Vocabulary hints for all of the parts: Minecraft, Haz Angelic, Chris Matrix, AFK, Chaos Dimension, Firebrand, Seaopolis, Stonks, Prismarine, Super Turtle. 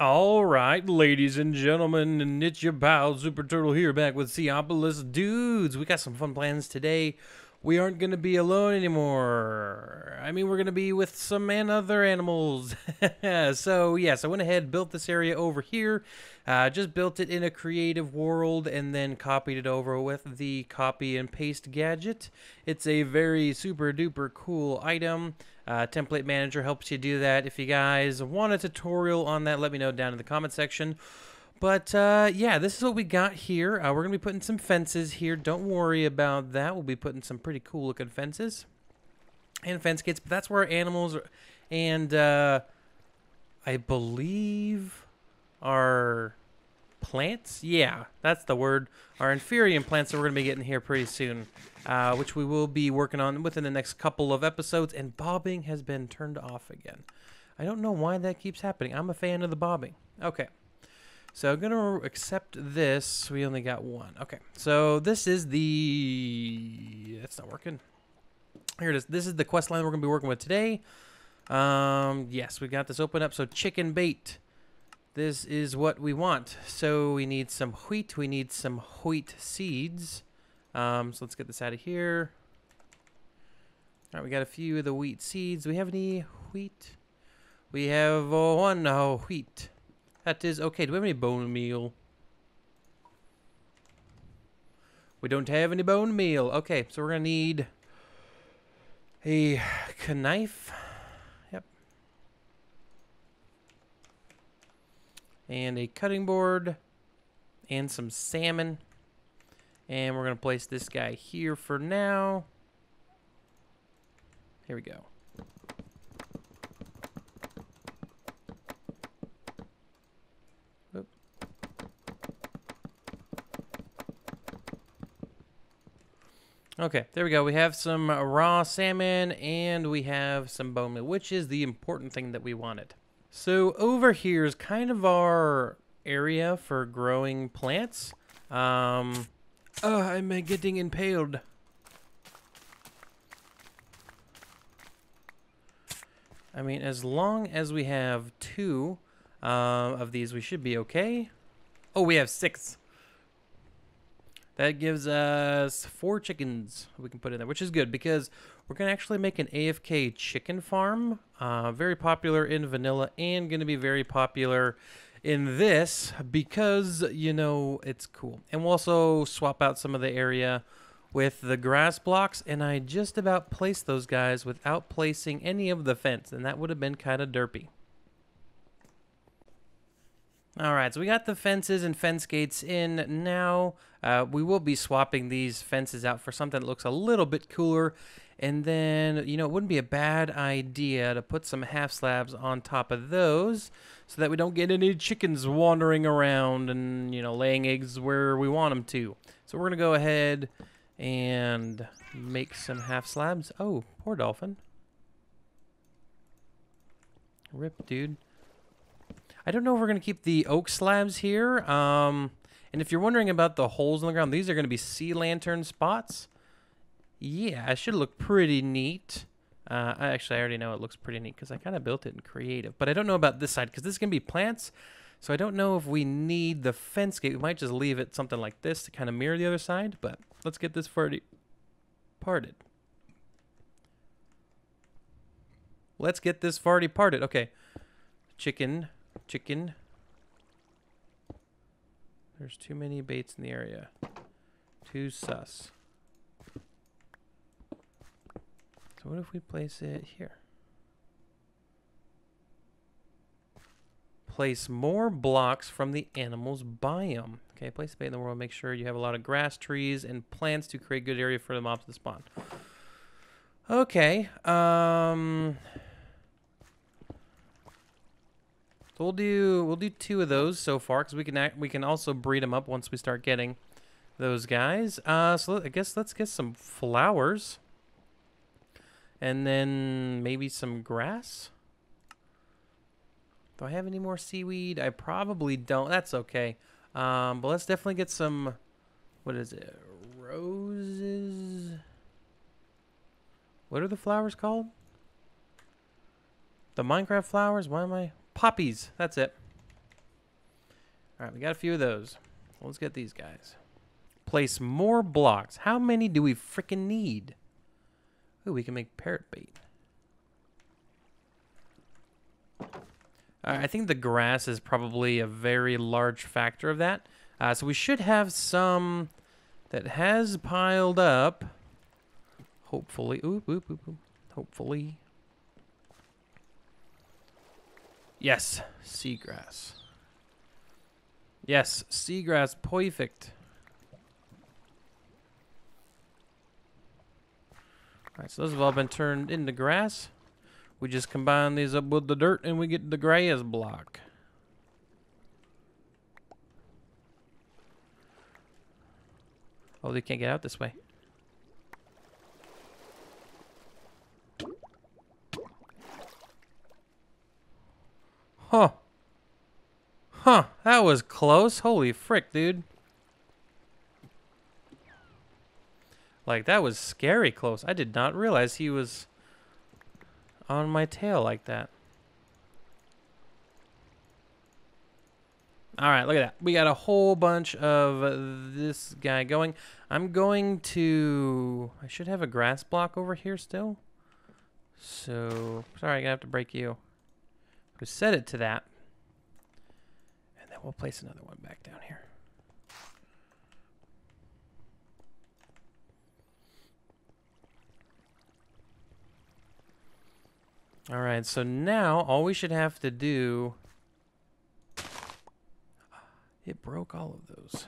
All right, ladies and gentlemen, and it's your pal Superturtle here, back with Seaopolis dudes. We got some fun plans today. We aren't going to be alone anymore. I mean, we're going to be with some other animals. So yes, I went ahead, built this area over here. Just built it in a creative world and then copied it over with the copy and paste gadget. It's a very super duper cool item. Template manager helps you do that. If you guys want a tutorial on that, let me know down in the comment section. But yeah, this is what we got here. We're going to be putting some fences here. Don't worry about that. We'll be putting some pretty cool looking fences and fence gates. But that's where our animals are. And I believe our plants, yeah, that's the word, our inferior plants that we're going to be getting here pretty soon, which we will be working on within the next couple of episodes. And bobbing has been turned off again. I don't know why that keeps happening. I'm a fan of the bobbing. Okay. So I'm going to accept this. We only got one. Okay. So this is the... That's not working. Here it is. This is the quest line we're going to be working with today. Yes, we got this open up. So chicken bait. This is what we want. So we need some wheat. We need some wheat seeds. So let's get this out of here. All right. We got a few of the wheat seeds. Do we have any wheat? We have one wheat. That is okay. Do we have any bone meal? We don't have any bone meal. Okay, so we're gonna need a knife. Yep. And a cutting board. And some salmon. And we're gonna place this guy here for now. Here we go. Okay, there we go. We have some raw salmon and we have some bone meal, which is the important thing that we wanted. So over here is kind of our area for growing plants. Oh, I'm getting impaled. I mean, as long as we have two of these, we should be okay. Oh, we have six. That gives us four chickens we can put in there, which is good because we're going to actually make an AFK chicken farm. Very popular in vanilla and going to be very popular in this because, you know, it's cool. And we'll also swap out some of the area with the grass blocks. And I just about placed those guys without placing any of the fence. And that would have been kind of derpy. All right, so we got the fences and fence gates in now. We will be swapping these fences out for something that looks a little bit cooler. And then, you know, it wouldn't be a bad idea to put some half slabs on top of those so that we don't get any chickens wandering around and, you know, laying eggs where we want them to. So we're going to go ahead and make some half slabs. Oh, poor dolphin. Rip, dude. I don't know if we're going to keep the oak slabs here. And if you're wondering about the holes in the ground, these are going to be sea lantern spots. Yeah, it should look pretty neat. I already know it looks pretty neat because I kind of built it in creative. But I don't know about this side because this is going to be plants. So I don't know if we need the fence gate. We might just leave it something like this to kind of mirror the other side. But let's get this farted. Let's get this farty parted. Okay. Chicken. Chicken. There's too many baits in the area. Too sus. So what if we place it here? Place more blocks from the animal's biome. Okay, place the bait in the world. Make sure you have a lot of grass, trees, and plants to create good area for the mobs to spawn. Okay. So we'll do two of those so far because we can also breed them up once we start getting those guys. So I guess let's get some flowers and then maybe some grass. Do I have any more seaweed? I probably don't. That's okay. But let's definitely get some. What is it? Roses. What are the flowers called? The Minecraft flowers. Why am I? Poppies, that's it. Alright, we got a few of those. Well, let's get these guys. Place more blocks. How many do we freaking need? Ooh, we can make parrot bait. I think the grass is probably a very large factor of that. So we should have some that has piled up. Hopefully. Oop, oop, oop, oop. Hopefully. Yes, seagrass. Yes, seagrass, perfect. Alright, so those have all been turned into grass. We just combine these up with the dirt and we get the grass block. Oh, they can't get out this way. Huh. Huh, that was close. Holy frick, dude. Like, that was scary close. I did not realize he was on my tail like that. All right, look at that. We got a whole bunch of this guy going. I'm going to... I should have a grass block over here still. So, sorry, I'm going to have to break you. We set it to that. And then we'll place another one back down here. All right, so now all we should have to do... It broke all of those.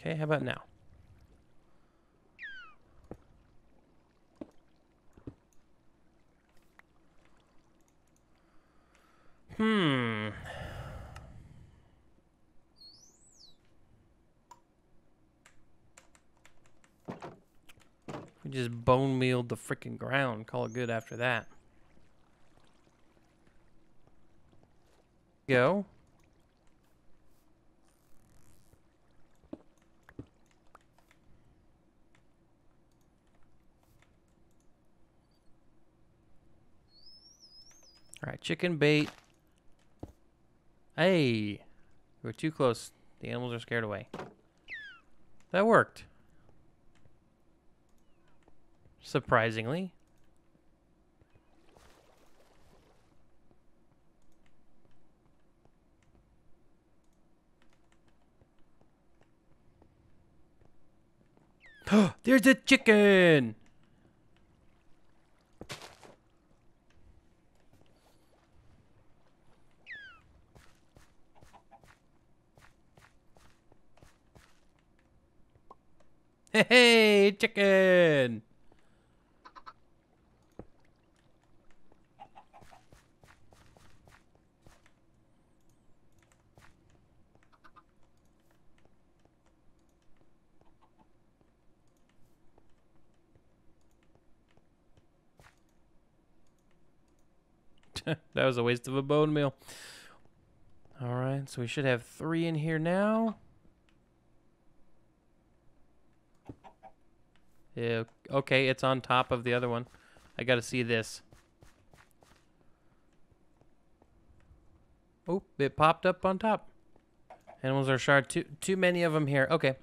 Okay, how about now? Hmm. We just bone mealed the freaking ground. Call it good after that. Go. All right, chicken bait. Hey, we're too close. The animals are scared away. That worked. Surprisingly. There's a chicken! Hey, chicken! That was a waste of a bone meal. All right, so we should have 3 in here now. Yeah, okay, it's on top of the other one. I gotta see this. Oh, it popped up on top. Animals are shard. Too many of them here. Okay,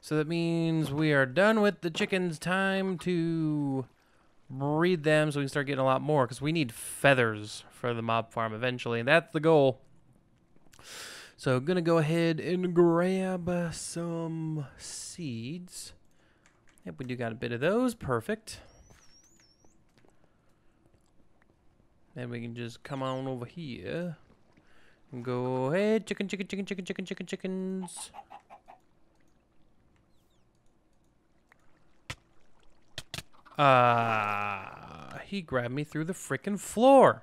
so that means we are done with the chickens. Time to breed them so we can start getting a lot more, because we need feathers for the mob farm eventually, and that's the goal. So I'm gonna go ahead and grab some seeds. Yep, we do got a bit of those. Perfect. Then we can just come on over here and go, hey, chicken, chicken, chicken, chicken, chicken, chicken, chickens. He grabbed me through the frickin' floor.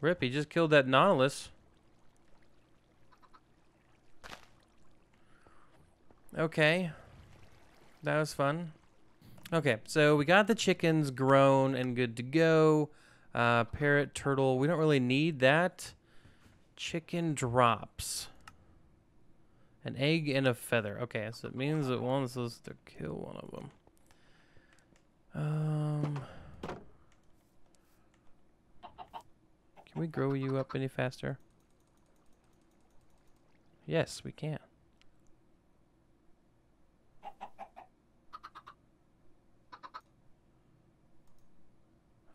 Rip, he just killed that Nautilus. Okay, that was fun. Okay, so we got the chickens grown and good to go. Parrot, turtle, we don't really need that. Chicken drops. An egg and a feather. Okay, so it means it wants us to kill one of them. Can we grow you up any faster? Yes, we can.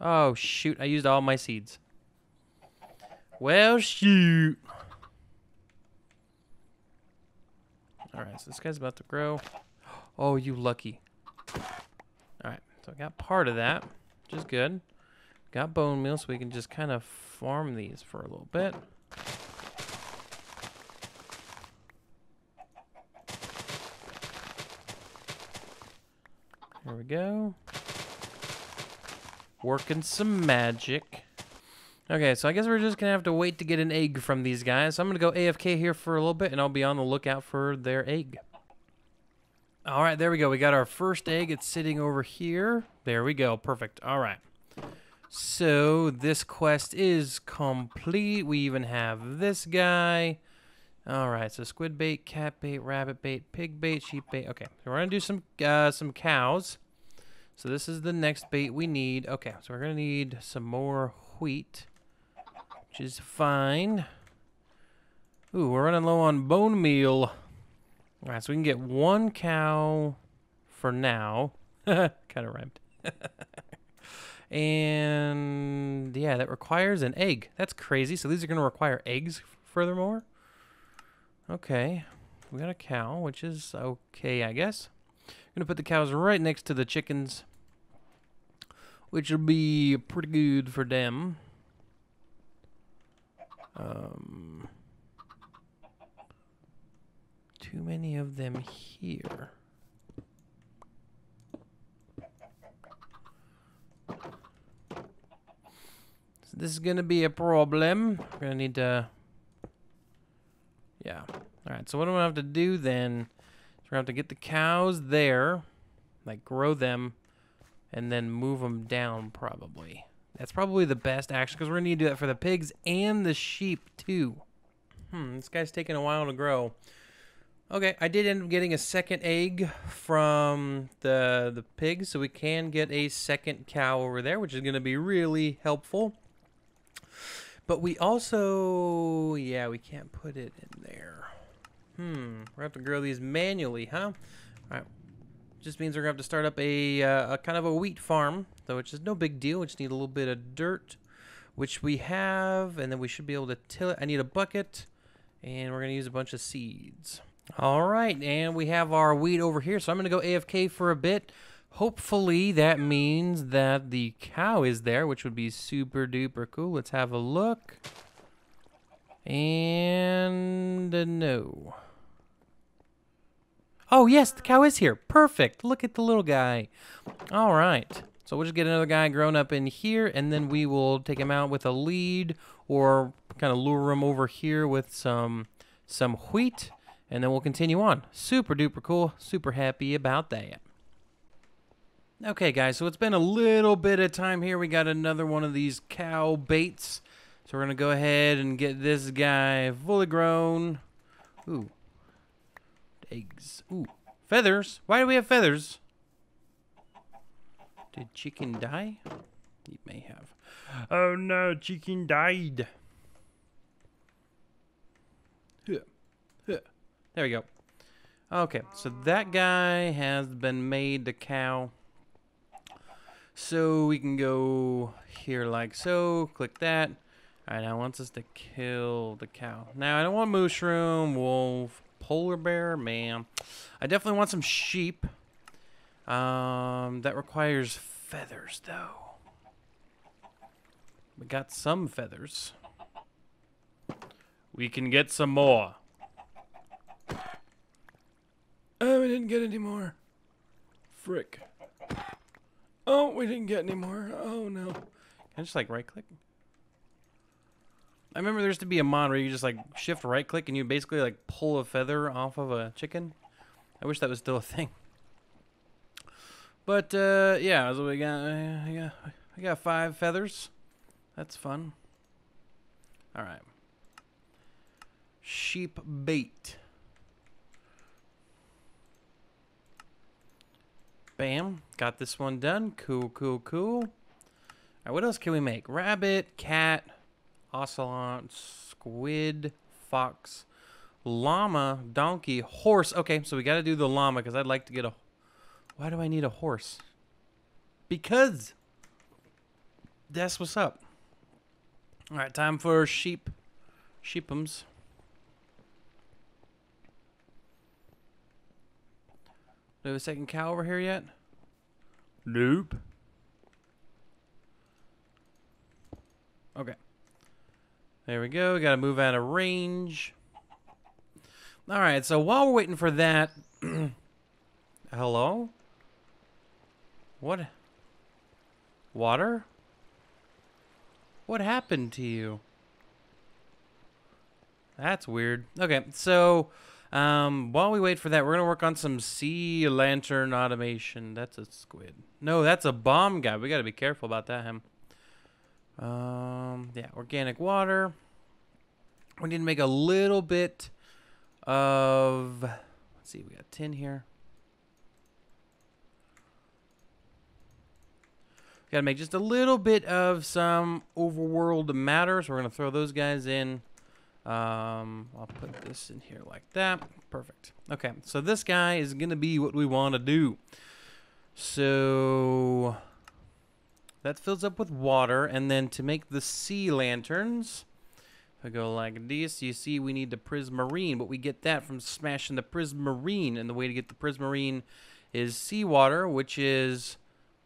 Oh, shoot. I used all my seeds. Well, shoot. Alright, so this guy's about to grow. Oh, you lucky. Alright, so I got part of that, which is good. Got bone meal, so we can just kind of farm these for a little bit. There we go. Working some magic. Okay, so I guess we're just going to have to wait to get an egg from these guys. So I'm going to go AFK here for a little bit, and I'll be on the lookout for their egg. All right, there we go. We got our first egg. It's sitting over here. There we go. Perfect. All right. So this quest is complete. We even have this guy. All right, so squid bait, cat bait, rabbit bait, pig bait, sheep bait. Okay, so we're going to do some cows. So this is the next bait we need. Okay, so we're going to need some more wheat, which is fine. Ooh, we're running low on bone meal. All right, so we can get one cow for now. Kind of rhymed. And, yeah, that requires an egg. That's crazy. So these are going to require eggs furthermore. Okay, we got a cow, which is okay, I guess. I'm going to put the cows right next to the chickens, which will be pretty good for them. Too many of them here. So this is going to be a problem. We're going to need to... Yeah. Alright, so what I'm going to have to do then... We're going to have to get the cows there, like grow them, and then move them down probably. That's probably the best action because we're going to need to do that for the pigs and the sheep too. This guy's taking a while to grow. Okay, I did end up getting a second egg from the pigs, so we can get a second cow over there, which is going to be really helpful. But we also, yeah, we can't put it in there. We're going to have to grow these manually, huh? Alright, just means we're going to have to start up a kind of a wheat farm, though, which is no big deal. We just need a little bit of dirt, which we have, and then we should be able to till it. I need a bucket, and we're going to use a bunch of seeds. Alright, and we have our wheat over here, so I'm going to go AFK for a bit. Hopefully that means that the cow is there, which would be super duper cool. Let's have a look. And no. Oh, yes, the cow is here. Perfect. Look at the little guy. All right. So we'll just get another guy grown up in here, and then we will take him out with a lead or kind of lure him over here with some wheat, and then we'll continue on. Super duper cool. Super happy about that. Okay, guys, so it's been a little bit of time here. We got another one of these cow baits. So we're going to go ahead and get this guy fully grown. Ooh. Eggs. Ooh. Feathers. Why do we have feathers? Did chicken die? He may have. Oh no, chicken died. There we go. Okay, so that guy has been made the cow. So we can go here like so. Click that. Alright, now it wants us to kill the cow. Now, I don't want mushroom, wolf, polar bear, man. I definitely want some sheep. That requires feathers, though. We got some feathers. We can get some more. Oh, we didn't get any more. Frick. Oh, we didn't get any more. Oh, no. Can I just, like, right-click? I remember there used to be a mod where you just like shift right click and you basically like pull a feather off of a chicken. I wish that was still a thing. But yeah, so we got 5 feathers. That's fun. All right. Sheep bait. Bam. Got this one done. Cool, cool, cool. All right, what else can we make? Rabbit, cat, ocelot, squid, fox, llama, donkey, horse. Okay, so we got to do the llama because I'd like to get a... Why do I need a horse? Because that's what's up. All right, time for sheep. Sheepums. Do we have a second cow over here yet? Nope. Okay. There we go. We got to move out of range. All right, so while we're waiting for that... Hello? What? Water? What happened to you? That's weird. Okay, so while we wait for that, we're going to work on some sea lantern automation. That's a squid. No, that's a bomb guy. We got to be careful about that. Yeah, organic water. We need to make a little bit of... Let's see, we got tin here. We got to make just a little bit of some overworld matter. So we're going to throw those guys in. I'll put this in here like that. Perfect. Okay, so this guy is going to be what we want to do. So that fills up with water. And then to make the sea lanterns, if I go like this, you see we need the Prismarine. But we get that from smashing the Prismarine. And the way to get the Prismarine is seawater, which is...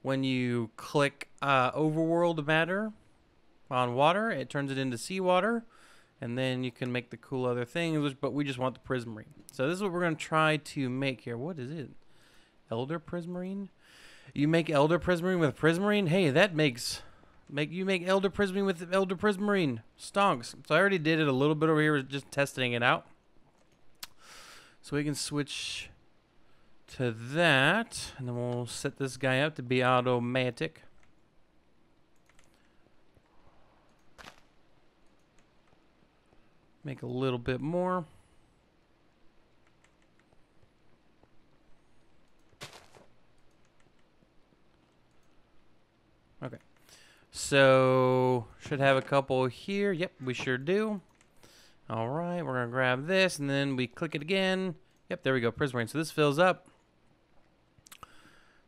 When you click overworld matter on water, it turns it into seawater. And then you can make the cool other things, but we just want the Prismarine. So this is what we're going to try to make here. What is it? Elder Prismarine? You make Elder Prismarine with Prismarine? Hey, that makes... you make Elder Prismarine with Elder Prismarine. Stonks. So I already did it a little bit over here, just testing it out. So we can switch... to that, and then we'll set this guy up to be automatic. Make a little bit more. Okay, so should have a couple here. Yep, we sure do. All right, we're gonna grab this, and then we click it again. Yep, there we go, Prismarine. So this fills up.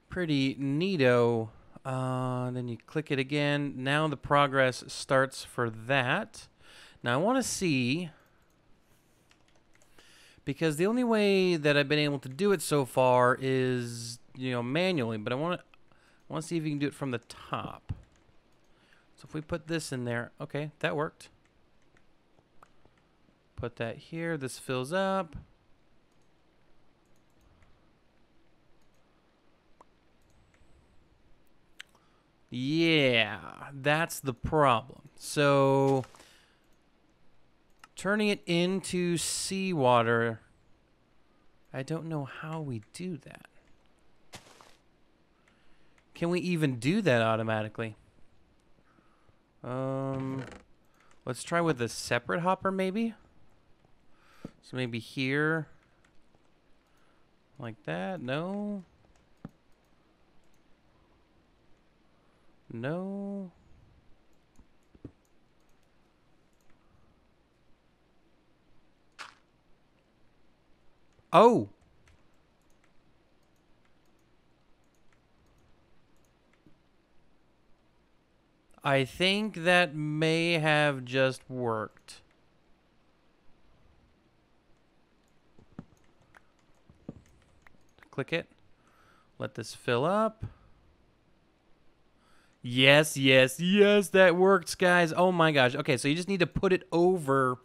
Pretty neato. Then you click it again. Now the progress starts for that. Now I want to see, because the only way that I've been able to do it so far is, you know, manually. But I want to see if you can do it from the top. So if we put this in there, okay, that worked. Put that here. This fills up. Yeah, that's the problem. So turning it into seawater, I don't know how we do that. Can we even do that automatically? Let's try with a separate hopper maybe. So maybe here, like that, no. No. Oh. I think that may have just worked. Click it. Let this fill up. Yes, yes, yes, that worked, guys. Oh my gosh. Okay, so you just need to put it over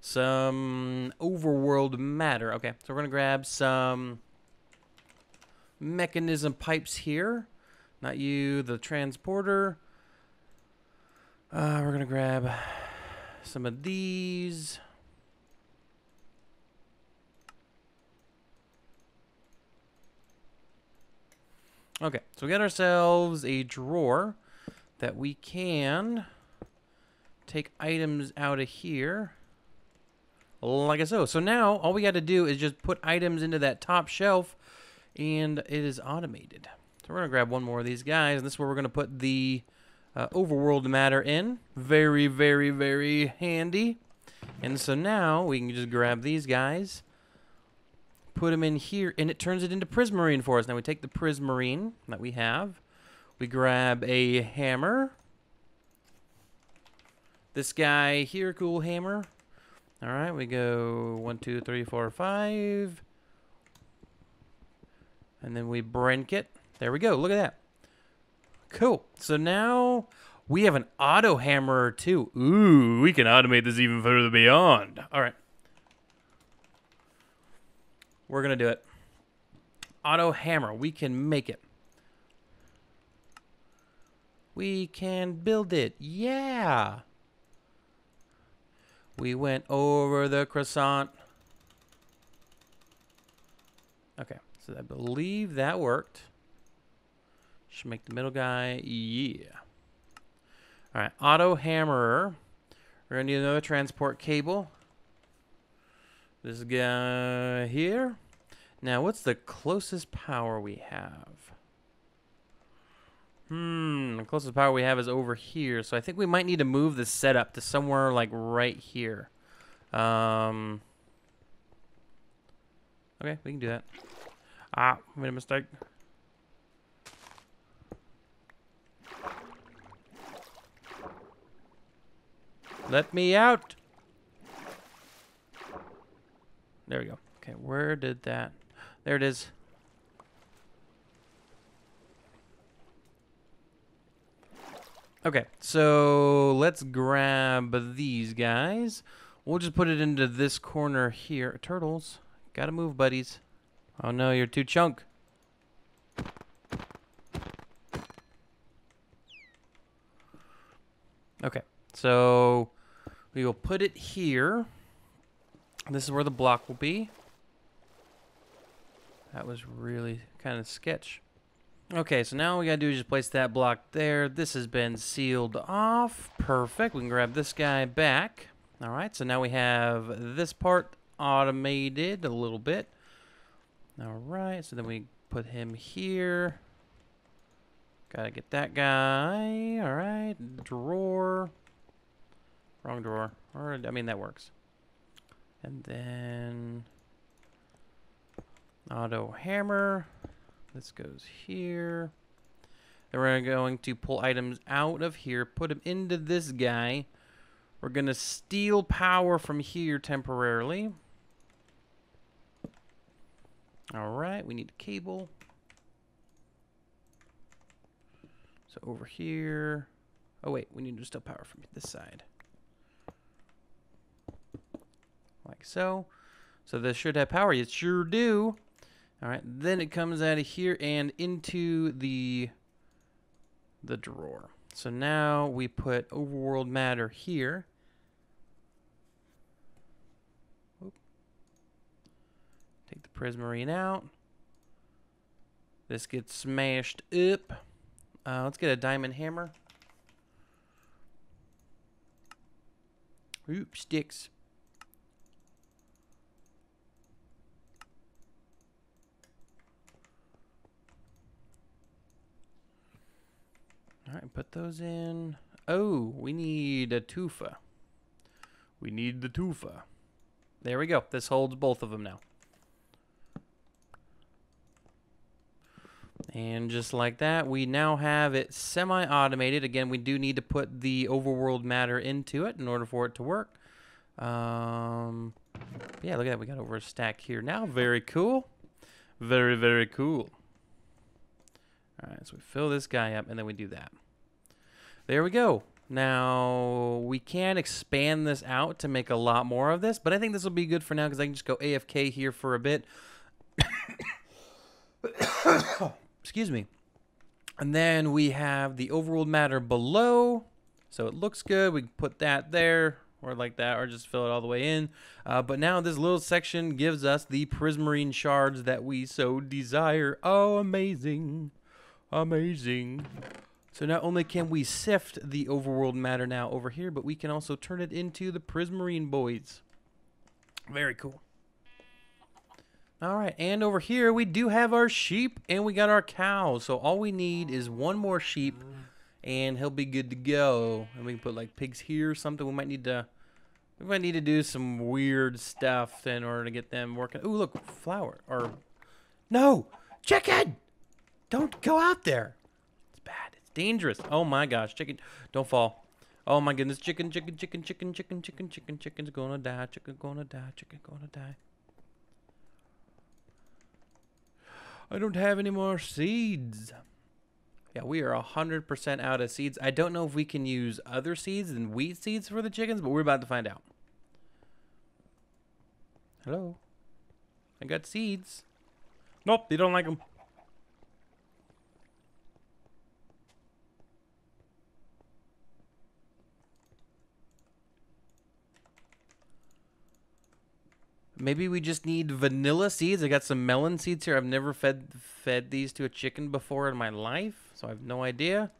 some overworld matter. Okay, so we're gonna grab some mechanism pipes here. Not you, the transporter. We're gonna grab some of these. Okay, so we got ourselves a drawer that we can take items out of here. Like so. So now all we got to do is just put items into that top shelf and it is automated. So we're going to grab one more of these guys, and this is where we're going to put the overworld matter in. Very, very, very handy. And so now we can just grab these guys, put them in here, and it turns it into Prismarine for us. Now we take the Prismarine that we have. We grab a hammer. This guy here, cool hammer. All right, we go 1, 2, 3, 4, 5. And then we brink it. There we go. Look at that. Cool. So now we have an auto hammer too. Ooh, we can automate this even further beyond. All right. We're going to do it. Auto hammer. We can make it. We can build it. Yeah. We went over the croissant. Okay, so I believe that worked. Should make the middle guy, yeah. All right, auto hammerer. We're gonna need another transport cable. This guy here. Now, what's the closest power we have? The closest power we have is over here, so I think we might need to move the setup to somewhere like right here. Okay, we can do that. Ah, made a mistake. Let me out! There we go. Okay, where did that... There it is. Okay, so let's grab these guys. We'll just put it into this corner here. Turtles, gotta move, buddies. Oh no, you're too chunk. Okay, so we will put it here. This is where the block will be. That was really kind of sketch. Okay, so now all we gotta do is just place that block there. This has been sealed off. Perfect. We can grab this guy back. All right, so now we have this part automated a little bit. All right, so then we put him here. Gotta get that guy. All right, drawer. Wrong drawer. Or, I mean, that works. And then auto hammer. This goes here. Then we're going to pull items out of here, put them into this guy. We're going to steal power from here temporarily. All right, we need a cable. So over here. Oh, wait, we need to steal power from this side. Like so. So this should have power. It sure do. All right, then it comes out of here and into the drawer. So now we put overworld matter here. Oop. Take the Prismarine out. This gets smashed up. Let's get a diamond hammer. Oop, sticks. All right, put those in. Oh, we need a tufa. We need the tufa. There we go. This holds both of them now. And just like that, we now have it semi-automated. Again, we do need to put the overworld matter into it in order for it to work. Yeah, look at that. We got over a stack here now. Very cool. Very, very cool. All right, so we fill this guy up, and then we do that. There we go. Now, we can expand this out to make a lot more of this, but I think this will be good for now because I can just go AFK here for a bit. Excuse me. And then we have the overworld matter below, so it looks good. We can put that there or like that or just fill it all the way in. But now this little section gives us the Prismarine shards that we so desire. Oh, amazing. Amazing. So not only can we sift the overworld matter now over here, but we can also turn it into the Prismarine boys. Very cool. Alright, and over here we do have our sheep and we got our cows. So all we need is one more sheep and he'll be good to go. And we can put like pigs here or something. We might need to do some weird stuff in order to get them working. Ooh, look, flour. Or no! Chicken! Don't go out there. It's bad. It's dangerous. Oh my gosh, chicken. Don't fall. Oh my goodness, chicken's gonna die, chicken's gonna die. I don't have any more seeds. Yeah, we are 100% out of seeds. I don't know if we can use other seeds than wheat seeds for the chickens, but we're about to find out. Hello? I got seeds. Nope, they don't like them. Maybe we just need vanilla seeds. I got some melon seeds here. I've never fed these to a chicken before in my life, so I have no idea.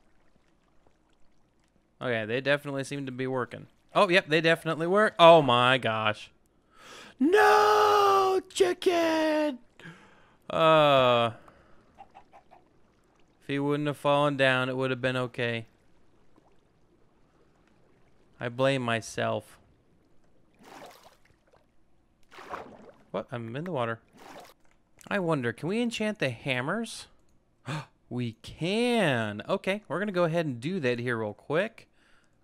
Okay, they definitely seem to be working. Oh, yep, they definitely work. Oh, my gosh. No, chicken! If he wouldn't have fallen down, it would have been okay. I blame myself. What? I'm in the water. I wonder, can we enchant the hammers? We can. Okay, we're going to go ahead and do that here real quick.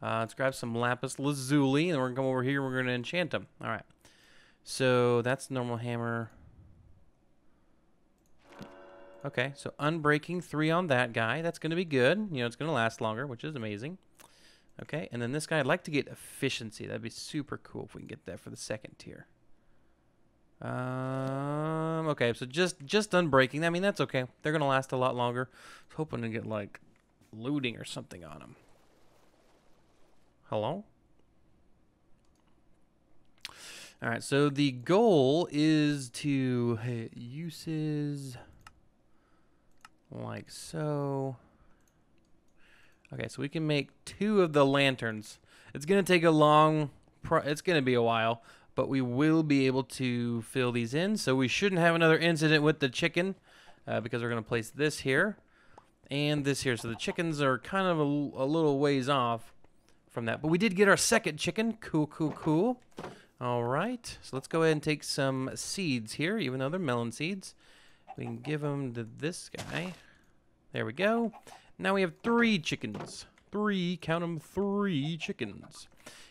Let's grab some lapis lazuli, and we're going to come over here and we're going to enchant them. All right. So that's normal hammer. Okay, so unbreaking 3 on that guy. That's going to be good. You know, it's going to last longer, which is amazing. Okay, and then this guy, I'd like to get efficiency. That'd be super cool if we can get that for the 2nd tier. Okay, so just unbreaking. I mean, that's okay. They're gonna last a lot longer. I was hoping to get like looting or something on them. Hello? All right, so the goal is to hit uses like so. Okay, so we can make 2 of the lanterns. It's gonna take a long it's gonna be a while. But we will be able to fill these in, so we shouldn't have another incident with the chicken because we're going to place this here and this here. So the chickens are kind of a little ways off from that. But we did get our 2nd chicken. Cool, cool, cool. All right. So let's go ahead and take some seeds here, even though they're melon seeds. We can give them to this guy. There we go. Now we have 3 chickens. 3, count them, 3 chickens.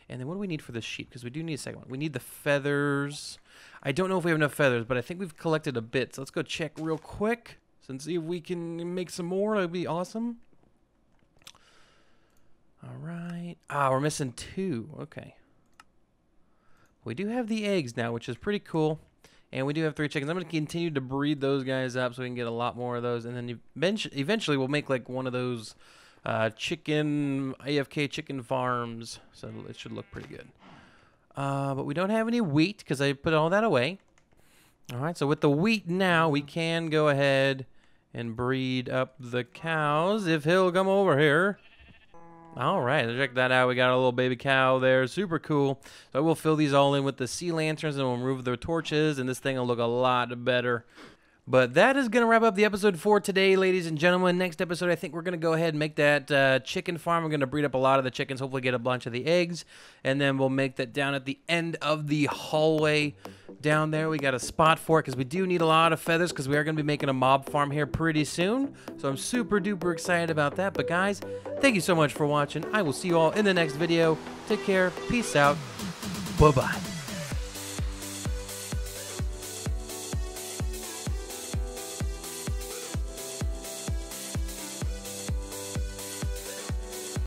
And then what do we need for this sheep? Because we do need a 2nd one. We need the feathers. I don't know if we have enough feathers, but I think we've collected a bit. So let's go check real quick and see if we can make some more. That would be awesome. All right. Ah, we're missing 2. Okay. We do have the eggs now, which is pretty cool. And we do have 3 chickens. I'm going to continue to breed those guys up so we can get a lot more of those. And then eventually we'll make like one of those... AFK chicken farms. So it should look pretty good. But we don't have any wheat because I put all that away. All right, so with the wheat now, we can go ahead and breed up the cows if he'll come over here. All right, check that out. We got a little baby cow there. Super cool. So I will fill these all in with the sea lanterns and we'll remove their torches, and this thing will look a lot better. But that is going to wrap up the episode for today, ladies and gentlemen. Next episode, I think we're going to go ahead and make that chicken farm. We're going to breed up a lot of the chickens, hopefully get a bunch of the eggs. And then we'll make that down at the end of the hallway down there. We got a spot for it because we do need a lot of feathers because we are going to be making a mob farm here pretty soon. So I'm super duper excited about that. But guys, thank you so much for watching. I will see you all in the next video. Take care. Peace out. Bye-bye.